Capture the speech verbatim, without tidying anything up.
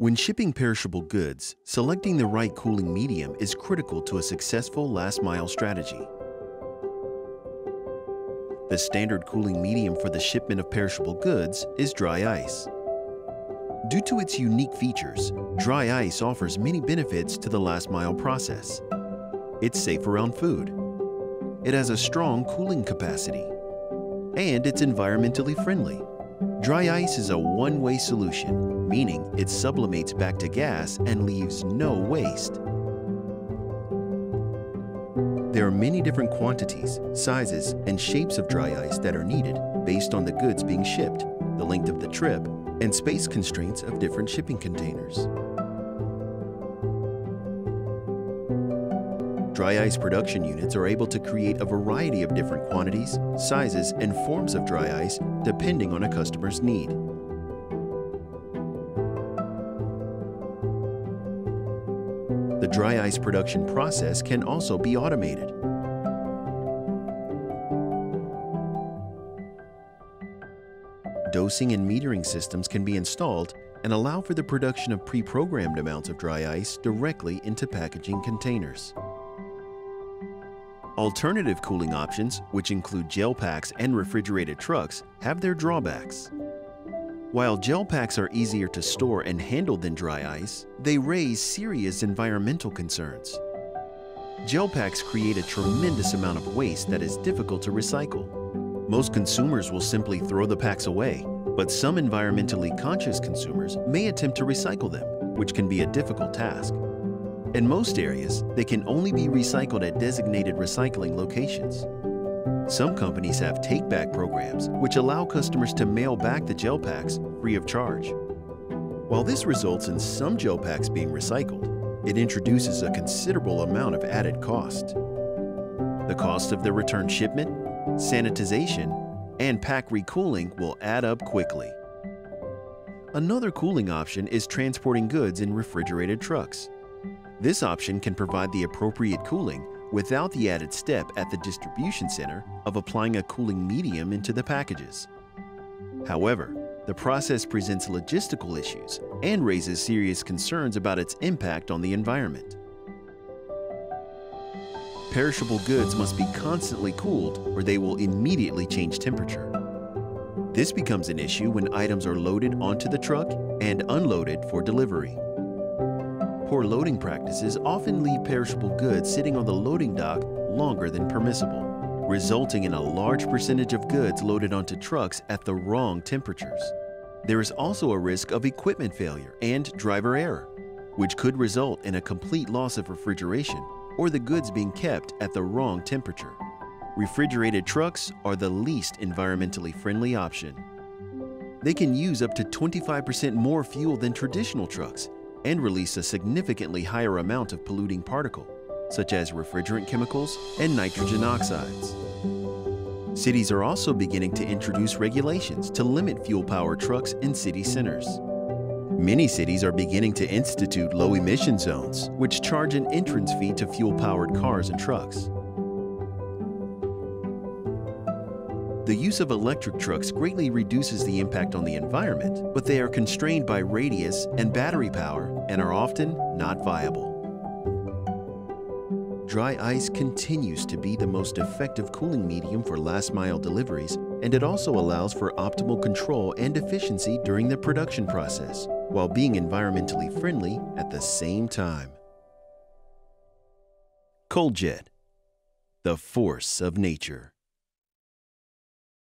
When shipping perishable goods, selecting the right cooling medium is critical to a successful last-mile strategy. The standard cooling medium for the shipment of perishable goods is dry ice. Due to its unique features, dry ice offers many benefits to the last-mile process. It's safe around food. It has a strong cooling capacity. And it's environmentally friendly. Dry ice is a one-way solution, meaning it sublimates back to gas and leaves no waste. There are many different quantities, sizes, and shapes of dry ice that are needed based on the goods being shipped, the length of the trip, and space constraints of different shipping containers. Dry ice production units are able to create a variety of different quantities, sizes, and forms of dry ice depending on a customer's need. The dry ice production process can also be automated. Dosing and metering systems can be installed and allow for the production of pre-programmed amounts of dry ice directly into packaging containers. Alternative cooling options, which include gel packs and refrigerated trucks, have their drawbacks. While gel packs are easier to store and handle than dry ice, they raise serious environmental concerns. Gel packs create a tremendous amount of waste that is difficult to recycle. Most consumers will simply throw the packs away, but some environmentally conscious consumers may attempt to recycle them, which can be a difficult task. In most areas, they can only be recycled at designated recycling locations. Some companies have take-back programs, which allow customers to mail back the gel packs free of charge. While this results in some gel packs being recycled, it introduces a considerable amount of added cost. The cost of the return shipment, sanitization, and pack recooling will add up quickly. Another cooling option is transporting goods in refrigerated trucks. This option can provide the appropriate cooling without the added step at the distribution center of applying a cooling medium into the packages. However, the process presents logistical issues and raises serious concerns about its impact on the environment. Perishable goods must be constantly cooled or they will immediately change temperature. This becomes an issue when items are loaded onto the truck and unloaded for delivery. Poor loading practices often leave perishable goods sitting on the loading dock longer than permissible, resulting in a large percentage of goods loaded onto trucks at the wrong temperatures. There is also a risk of equipment failure and driver error, which could result in a complete loss of refrigeration or the goods being kept at the wrong temperature. Refrigerated trucks are the least environmentally friendly option. They can use up to twenty-five percent more fuel than traditional trucks and release a significantly higher amount of polluting particle, such as refrigerant chemicals and nitrogen oxides. Cities are also beginning to introduce regulations to limit fuel-powered trucks in city centers. Many cities are beginning to institute low-emission zones, which charge an entrance fee to fuel-powered cars and trucks. The use of electric trucks greatly reduces the impact on the environment, but they are constrained by radius and battery power and are often not viable. Dry ice continues to be the most effective cooling medium for last-mile deliveries, and it also allows for optimal control and efficiency during the production process, while being environmentally friendly at the same time. Cold Jet, the force of nature.